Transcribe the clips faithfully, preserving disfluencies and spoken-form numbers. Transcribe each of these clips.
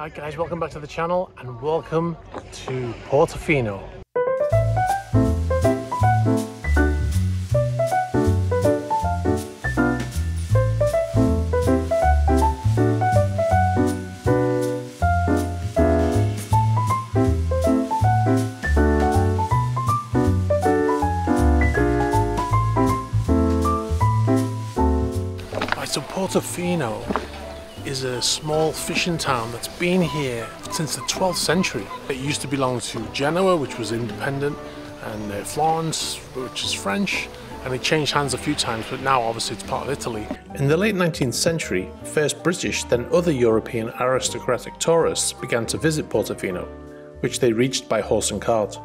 Hi guys, welcome back to the channel and welcome to Portofino. Right, so Portofino is a small fishing town that's been here since the twelfth century. It used to belong to Genoa, which was independent, and uh, Florence, which is French, and it changed hands a few times, but now obviously it's part of Italy. In the late nineteenth century, first British, then other European aristocratic tourists began to visit Portofino, which they reached by horse and cart.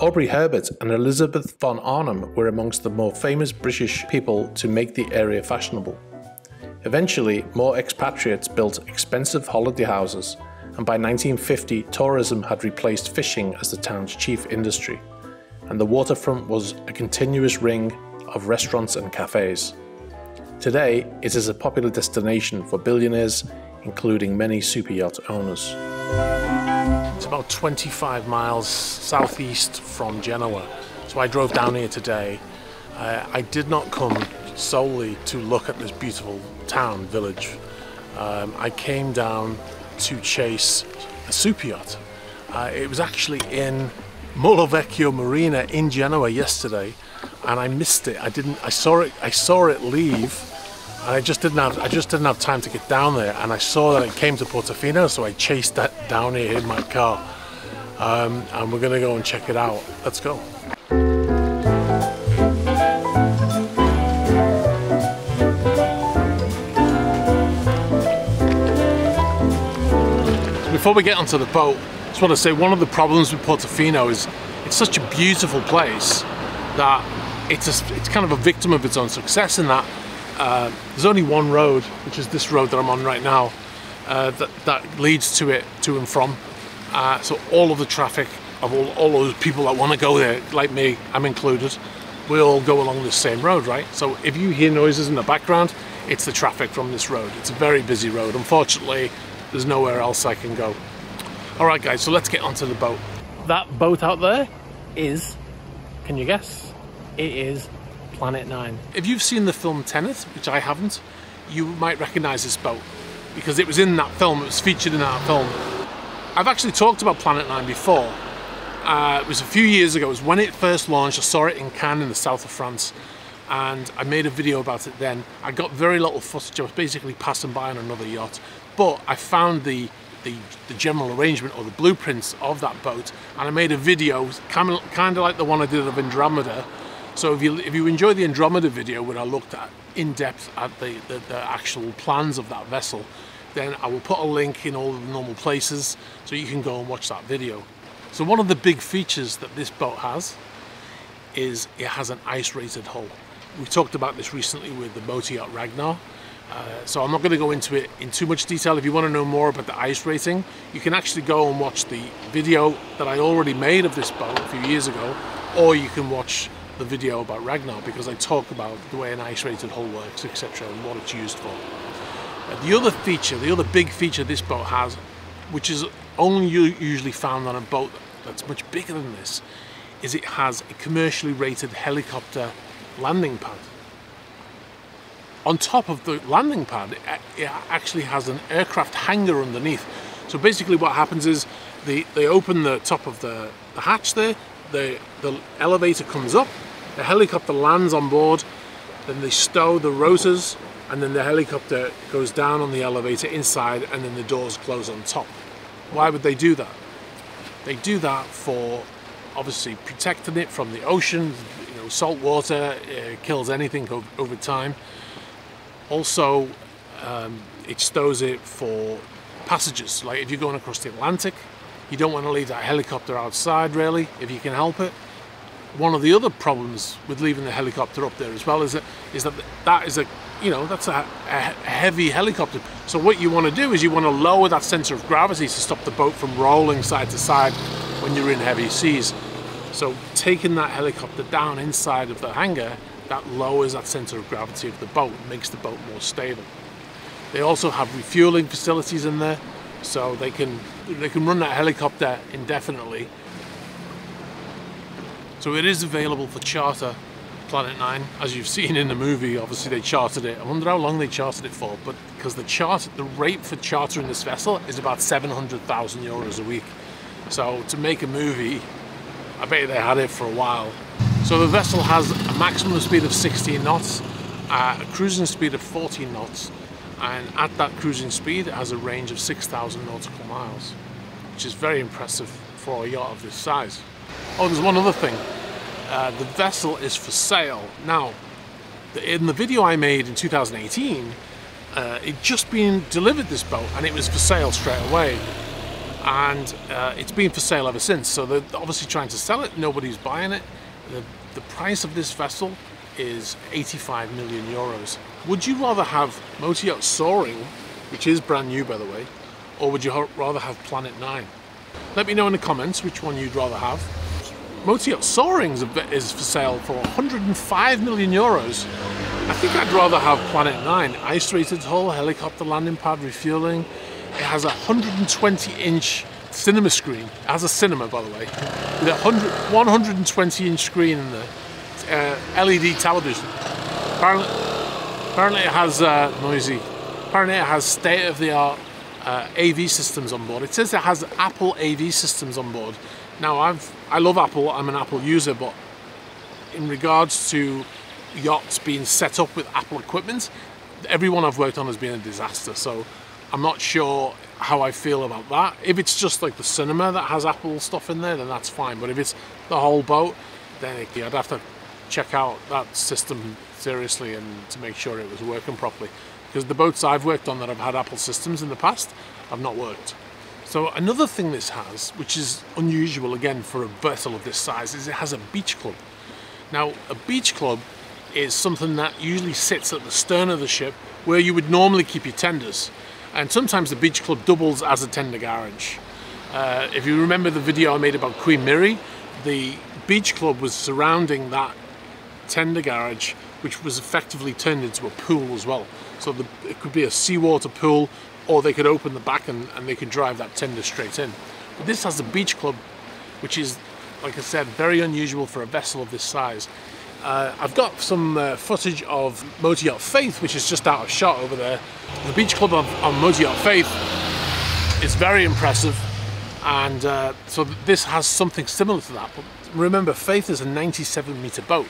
Aubrey Herbert and Elizabeth von Arnim were amongst the more famous British people to make the area fashionable. Eventually, more expatriates built expensive holiday houses, and by nineteen fifty, tourism had replaced fishing as the town's chief industry, and the waterfront was a continuous ring of restaurants and cafes. Today, it is a popular destination for billionaires, including many superyacht owners. It's about twenty-five miles southeast from Genoa, so I drove down here today. Uh, I did not come solely to look at this beautiful town, village. Um, I came down to chase a super yacht. Uh, it was actually in Molo Vecchio Marina in Genoa yesterday, and I missed it. I didn't. I saw it. I saw it leave, and I just didn't have. I just didn't have time to get down there. And I saw that it came to Portofino, so I chased that down here in my car. Um, and we're gonna go and check it out. Let's go. Before we get onto the boat, I just want to say one of the problems with Portofino is it's such a beautiful place that it's, a, it's kind of a victim of its own success in that uh, there's only one road, which is this road that I'm on right now, uh, that, that leads to it, to and from. Uh, so all of the traffic of all, all those people that want to go there, like me, I'm included, we all go along this same road, right? So if you hear noises in the background, it's the traffic from this road. It's a very busy road. Unfortunately, there's nowhere else I can go. All right, guys, so let's get onto the boat. That boat out there is, can you guess? It is Planet Nine. If you've seen the film Tenet, which I haven't, you might recognize this boat because it was in that film, it was featured in that film. I've actually talked about Planet Nine before. Uh, it was a few years ago, it was when it first launched. I saw it in Cannes in the south of France, and I made a video about it then. I got very little footage, I was basically passing by on another yacht. But I found the, the, the general arrangement or the blueprints of that boat, and I made a video kind of, kind of like the one I did of Andromeda. So if you, if you enjoy the Andromeda video where I looked at in depth at the, the, the actual plans of that vessel, then I will put a link in all the normal places so you can go and watch that video. So one of the big features that this boat has is it has an Ice Rated hull. We talked about this recently with the Motor Yacht Ragnar. Uh, so I'm not going to go into it in too much detail. If you want to know more about the ice rating, you can actually go and watch the video that I already made of this boat a few years ago, or you can watch the video about Ragnar, because I talk about the way an ice rated hull works, et cetera, and what it's used for. Uh, the other feature, the other big feature this boat has, which is only usually found on a boat that's much bigger than this, is it has a commercially rated helicopter landing pad. On top of the landing pad, it actually has an aircraft hangar underneath. So basically what happens is they, they open the top of the, the hatch there, the, the elevator comes up, the helicopter lands on board, then they stow the rotors, and then the helicopter goes down on the elevator inside, and then the doors close on top. Why would they do that? They do that for obviously protecting it from the ocean. You know, salt water uh, kills anything over time. Also, um, it stows it for passengers. Like if you're going across the Atlantic, you don't want to leave that helicopter outside really, if you can help it. One of the other problems with leaving the helicopter up there as well is that is that that is a you know that's a, a heavy helicopter. So what you want to do is you want to lower that center of gravity to stop the boat from rolling side to side when you're in heavy seas. So taking that helicopter down inside of the hangar, that lowers that center of gravity of the boat, makes the boat more stable. They also have refueling facilities in there, So they can they can run that helicopter indefinitely. So it is available for charter, Planet Nine, as you've seen in the movie. Obviously they chartered it. I wonder how long they chartered it for, but because the chart the rate for chartering this vessel is about seven hundred thousand euros a week. So to make a movie, I bet they had it for a while. So the vessel has a maximum speed of sixteen knots, uh, a cruising speed of fourteen knots, and at that cruising speed it has a range of six thousand nautical miles, which is very impressive for a yacht of this size. Oh, there's one other thing. Uh, the vessel is for sale. Now, in the video I made in two thousand eighteen, uh, it'd just been delivered, this boat, and it was for sale straight away. And uh, it's been for sale ever since. So they're obviously trying to sell it. Nobody's buying it. The, the price of this vessel is eighty-five million euros. Would you rather have Motor Yacht Soaring, which is brand new, by the way, or would you rather have Planet Nine? Let me know in the comments which one you'd rather have. Motor Yacht Soaring is for sale for one hundred five million euros. I think I'd rather have Planet Nine. Ice Rated hull, helicopter landing pad, refueling. It has a one hundred twenty inch cinema screen. It has a cinema, by the way. With a one hundred twenty inch screen in the uh, L E D television. Apparently, apparently it has uh, noisy. Apparently it has state-of-the-art Uh, A V systems on board. It says it has Apple A V systems on board. Now I've I love Apple, I'm an Apple user, but in regards to yachts being set up with Apple equipment, everyone I've worked on has been a disaster, so I'm not sure how I feel about that. If it's just like the cinema that has Apple stuff in there, then that's fine, but if it's the whole boat, then it, I'd have to check out that system seriously and to make sure it was working properly. Because the boats I've worked on that have had Apple systems in the past have not worked. So another thing this has, which is unusual again for a vessel of this size, is it has a beach club. Now a beach club is something that usually sits at the stern of the ship where you would normally keep your tenders. And sometimes the beach club doubles as a tender garage. Uh, if you remember the video I made about Queen Mary, the beach club was surrounding that tender garage, which was effectively turned into a pool as well. So the, it could be a seawater pool, or they could open the back and, and they could drive that tender straight in. But this has a beach club, which is, like I said, very unusual for a vessel of this size. Uh, I've got some uh, footage of Motor Yacht Faith, which is just out of shot over there. The beach club on, on Motor Yacht Faith is very impressive. And uh, so this has something similar to that. But remember, Faith is a ninety-seven meter boat.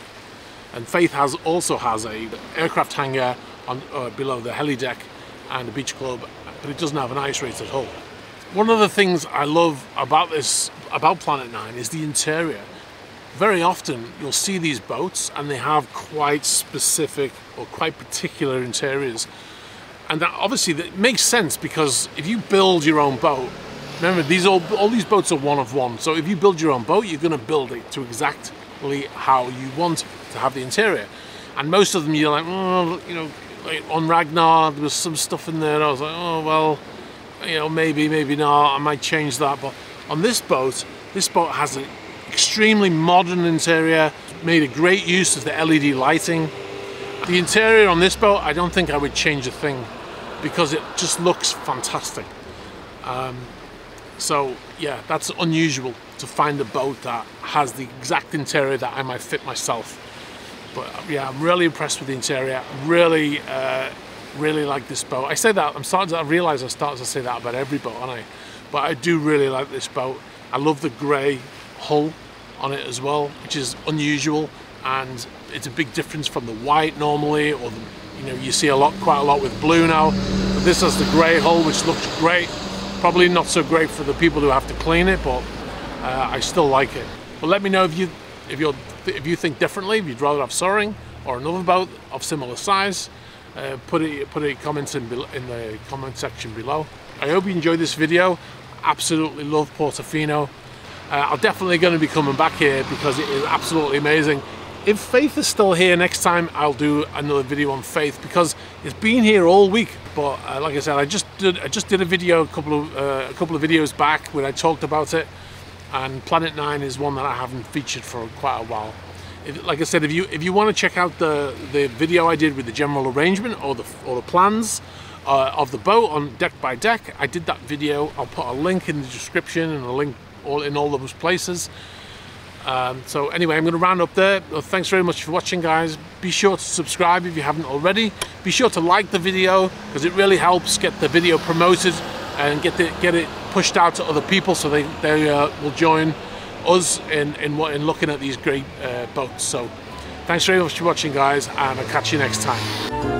And Faith has also has a aircraft hangar on, uh, below the heli deck and a beach club, but it doesn't have an ice rated hull. One of the things I love about this, about Planet Nine, is the interior. Very often you'll see these boats and they have quite specific or quite particular interiors, and that obviously that makes sense because if you build your own boat, remember these all all these boats are one of one. So if you build your own boat, you're going to build it to exact how you want to have the interior, and most of them you're like, oh, you know, like on Ragnar there was some stuff in there. I was like, oh well, you know, maybe, maybe not. I might change that. But on this boat, this boat has an extremely modern interior. Made a great use of the L E D lighting. The interior on this boat, I don't think I would change a thing because it just looks fantastic. Um, So yeah, that's unusual to find a boat that has the exact interior that I might fit myself. But yeah, I'm really impressed with the interior. Really, uh, really like this boat. I say that, I'm starting to I realise I start to say that about every boat, aren't I? But I do really like this boat. I love the grey hull on it as well, which is unusual, and it's a big difference from the white normally, or the, you know, you see a lot, quite a lot with blue now. But this has the grey hull, which looks great. Probably not so great for the people who have to clean it, but uh, I still like it. But let me know if you if you if you think differently. If you'd rather have Soaring or another boat of similar size, uh, put it put a comment in in the comment section below. I hope you enjoyed this video. Absolutely love Portofino. Uh, I'm definitely going to be coming back here because it is absolutely amazing. If Faith is still here next time, I'll do another video on Faith because it's been here all week. But uh, like I said, I just did I just did a video a couple of uh, a couple of videos back where I talked about it, and Planet Nine is one that I haven't featured for quite a while. If, like I said, if you if you want to check out the the video I did with the general arrangement or the or the plans, uh, of the boat on deck by deck. I did that video. I'll put a link in the description and a link all in all those places. Um, so anyway, I'm going to round up there. Well, thanks very much for watching, guys. Be sure to subscribe if you haven't already. Be sure to like the video because it really helps get the video promoted and get the, get it pushed out to other people so they, they uh, will join us in, in, in looking at these great uh, boats. So thanks very much for watching, guys, and I'll catch you next time.